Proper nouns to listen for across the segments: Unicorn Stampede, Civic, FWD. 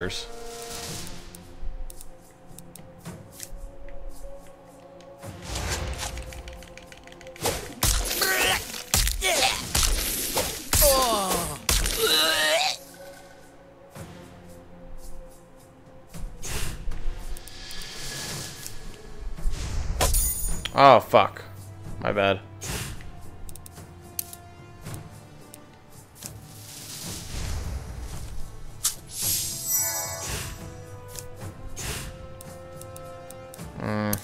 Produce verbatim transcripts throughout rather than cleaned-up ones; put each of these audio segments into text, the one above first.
There's oh, fuck. My bad. Mm.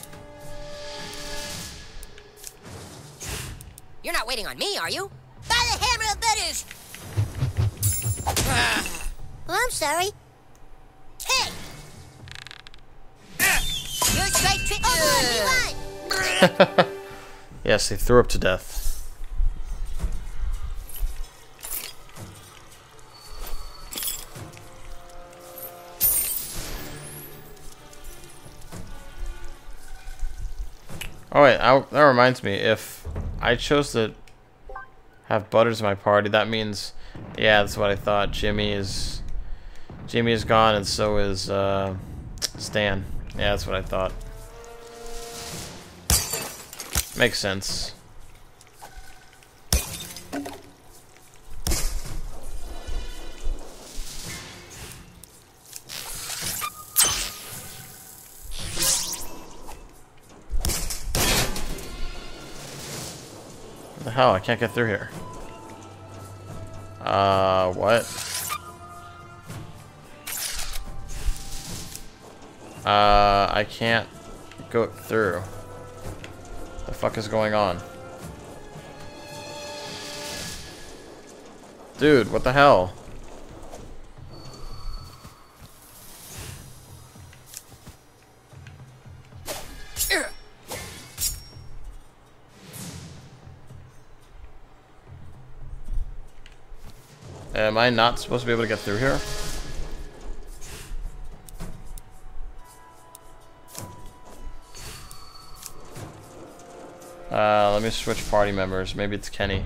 You're not waiting on me, are you? By the hammer of Betis! Well, I'm sorry. Hey! Uh. You're straight trick. Oh, uh. Yes, they threw up to death. Oh wait, I, that reminds me, if I chose to have Butters in my party, that means, yeah, that's what I thought. Jimmy is Jimmy is gone, and so is uh, Stan. Yeah, that's what I thought. Makes sense. What the hell? I can't get through here. Uh, what? Uh, I can't go through. The fuck is going on? Dude, what the hell? Am I not supposed to be able to get through here? Uh, let me switch party members. Maybe it's Kenny.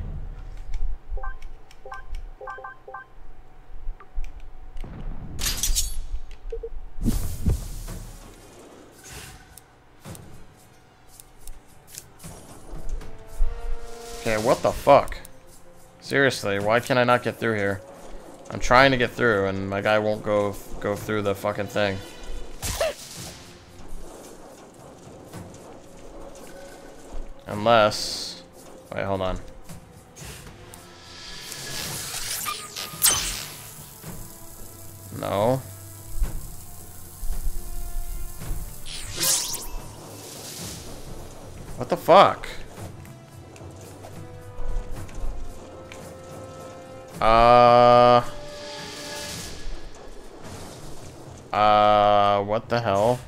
Okay, what the fuck? Seriously, why can I not get through here? I'm trying to get through and my guy won't go go through the fucking thing. Unless... Wait, hold on. No. What the fuck? Uh... Uh, what the hell?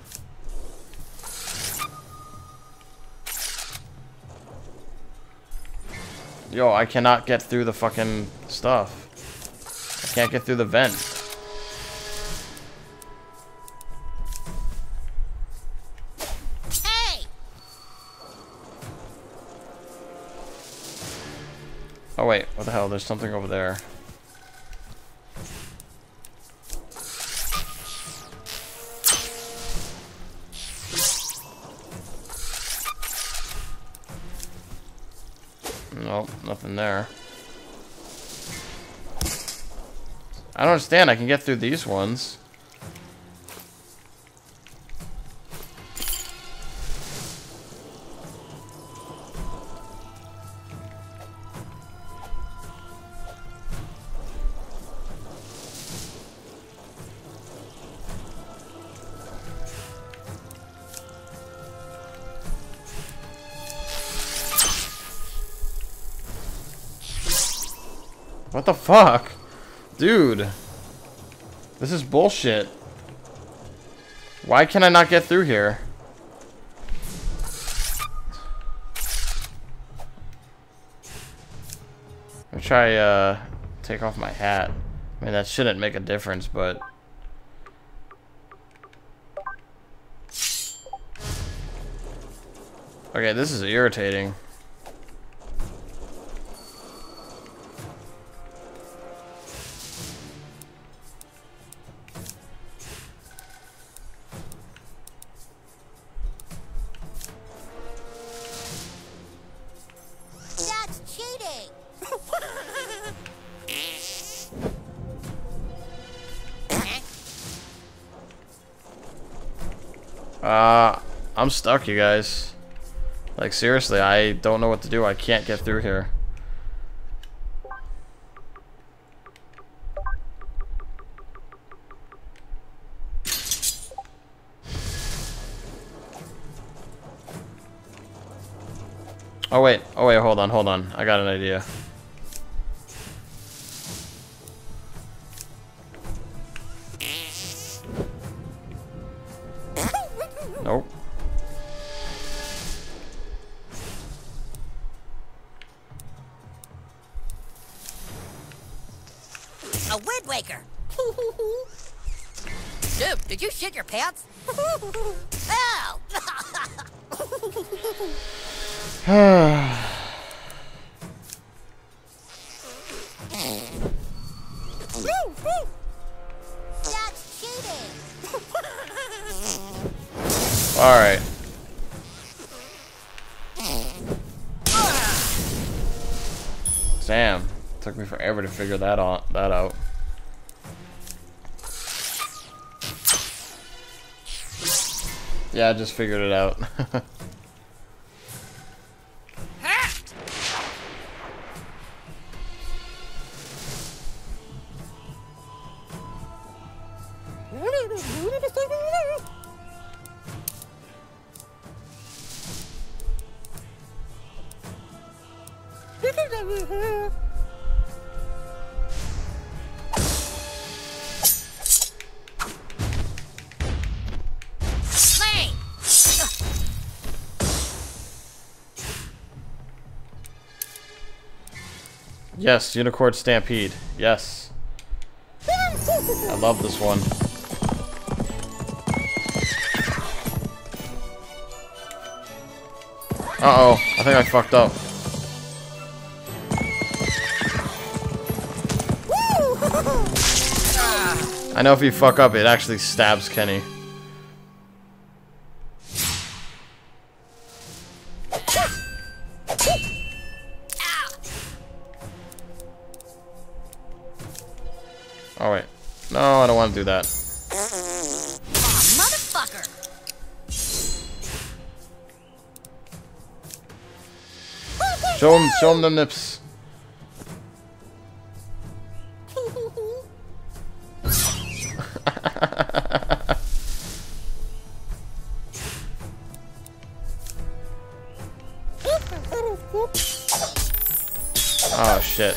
Yo, I cannot get through the fucking stuff. I can't get through the vent. Hey! Oh wait, what the hell? There's something over there. Nope, nothing there. I don't understand. I can get through these ones. What the fuck? Dude. This is bullshit. Why can I not get through here? Let me try, uh, take off my hat. I mean, that shouldn't make a difference, but... Okay, this is irritating. Uh, I'm stuck, you guys. Like, seriously, I don't know what to do. I can't get through here. Oh, wait. Oh, wait. Hold on. Hold on. I got an idea. Nope. A wind waker. Dude, did you shit your pants? Ow! That's cheating. All right. Damn, took me forever to figure that out. That out. Yeah, I just figured it out. Yes, Unicorn Stampede. Yes. I love this one. Uh-oh. I think I fucked up. I know if you fuck up, it actually stabs Kenny. Oh, wait. No, I don't want to do that. Oh, motherfucker. Show him, show him the nips. Oh, shit.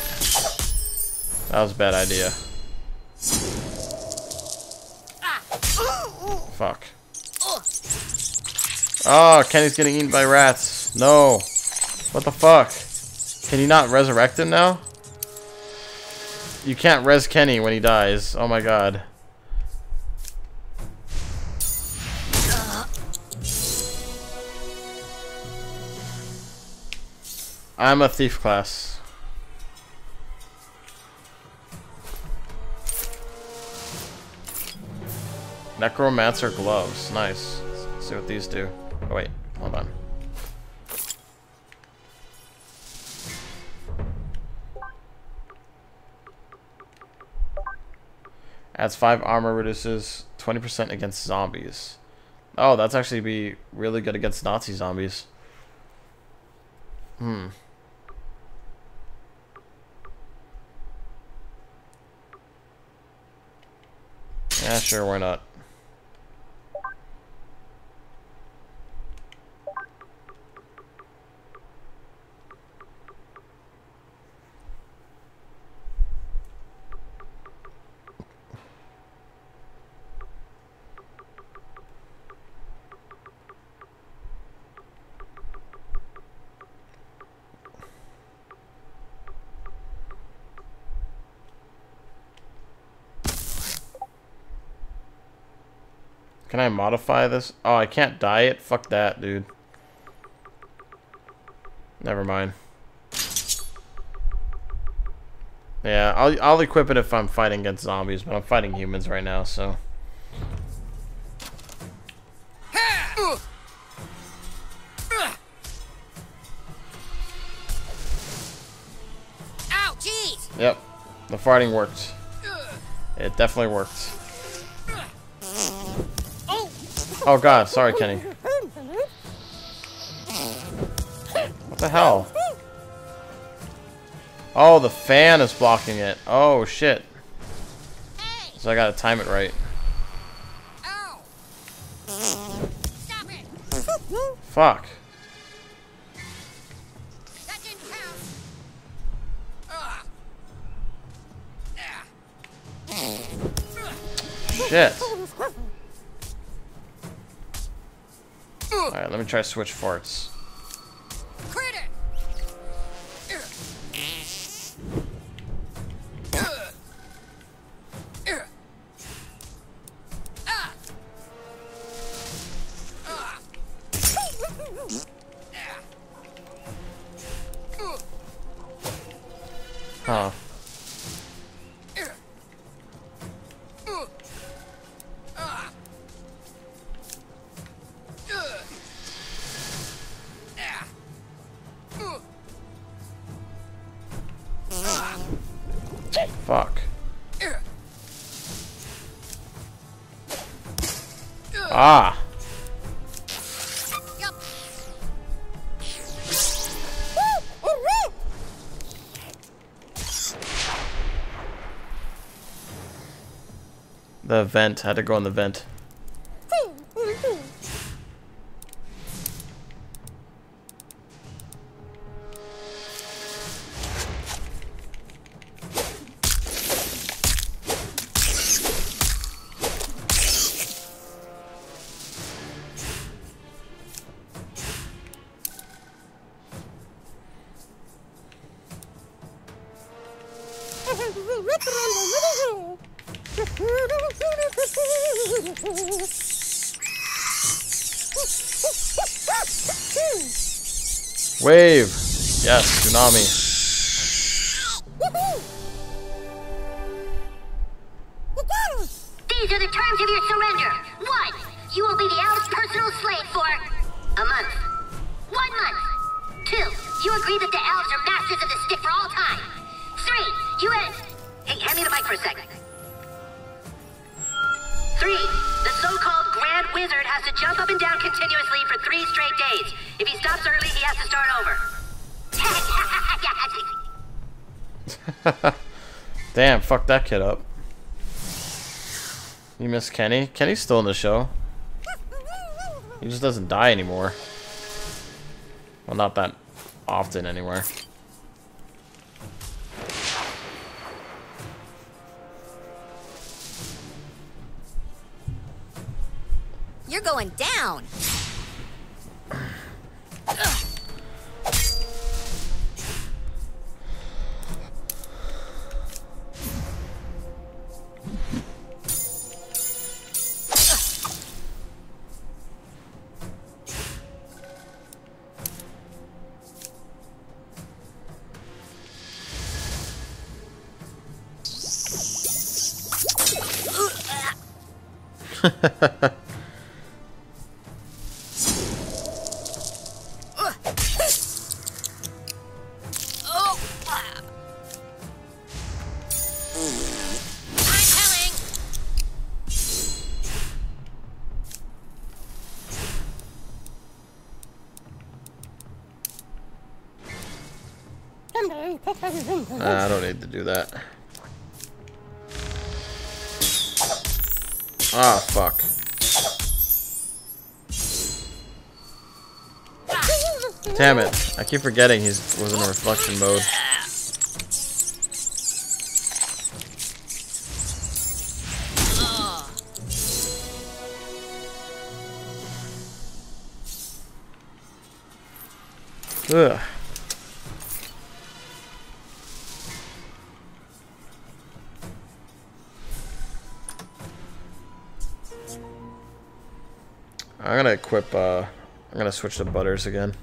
That was a bad idea. Fuck. Oh, Kenny's getting eaten by rats. No. What the fuck? Can you not resurrect him now? You can't res Kenny when he dies. Oh my god. I'm a thief class. Necromancer gloves. Nice. Let's see what these do. Oh, wait. Hold on. Adds five armor, reduces twenty percent against zombies. Oh, that's actually be really good against Nazi zombies. Hmm. Yeah, sure, why not? Can I modify this? Oh, I can't dye it? Fuck that, dude. Never mind. Yeah, I'll, I'll equip it if I'm fighting against zombies, but I'm fighting humans right now, so. Ow, geez. Yep, the farting worked. It definitely worked. Oh god, sorry Kenny. What the hell? Oh, the fan is blocking it. Oh shit. So I gotta time it right. Fuck. Shit. Alright, let me try switch farts. Huh. Fuck. Ah. The vent. Had to go on the vent. Wave! Yes, tsunami. These are the terms of your surrender. One, you will be the owl's personal slave for a month. One month. Two, you agree that the elves are masters of the stick for all time. Three, you end. Hey, hand me the mic for a second. Three, the so-called Grand Wizard has to jump up and down continuously for three straight days. If he stops early, he has to start over. Damn, fuck that kid up. You miss Kenny? Kenny's still in the show. He just doesn't die anymore. Well, not that often anywhere. You're going down. I don't need to do that. Ah, fuck. Damn it. I keep forgetting he was in reflection mode. Ugh. I'm gonna equip, uh, I'm gonna switch to Butters again.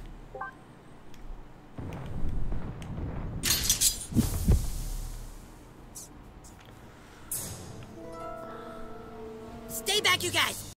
Stay back, you guys!